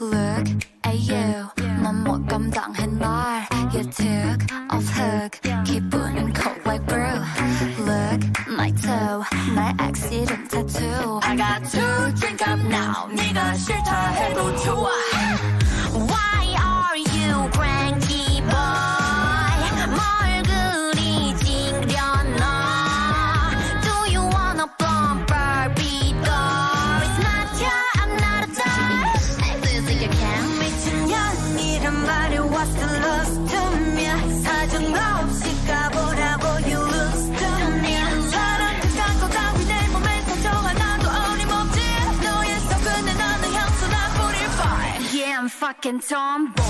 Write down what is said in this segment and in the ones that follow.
Look at you, 넌 뭐 감당한 말. You took off hook, 기분은 cold like brew. Look, my toe, my accident tattoo. I got to drink up now, 네가 싫다 해도 좋아. Why are you cranky boy? 뭘 그리 징그려나? Do you wanna bump Barbie doll? It's not your, I'm not a doll. You can 미친년이란 말에 what's the love to me? 사정 없이 가보라고 you lose to me. 사랑은 작고 따위 내 몸에 사정 하나도 어림없지. 너의 성근에 나는 향수 난 뿌릴 fire. Yeah, I'm fucking tomboy.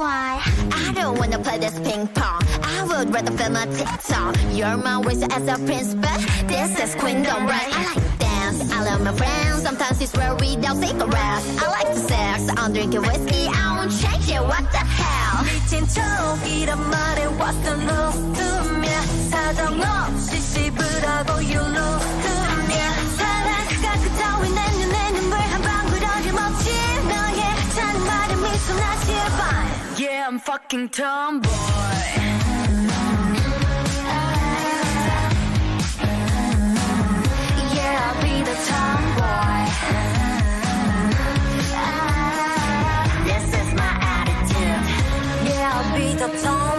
Why? I don't wanna play this ping pong. I would rather film a TikTok. You're my wizard as a princess. This is Queendom, right? I like to dance. I love my friends. Sometimes it's where we don't cigarettes. I like to sex. I'm drinking whiskey. I won't change it. What the hell? 미친 척이란 말에 what's the love to me? 사정 없이 씹으라고 you lose to me. 사랑과 그 따위 내 눈에 눈물 한 방울 어림없지. 너의 찬 말에 미소 나 제발. Yeah, I'm fucking tomboy. Yeah, I'll be the tomboy. This is my attitude. Yeah, I'll be the tomboy.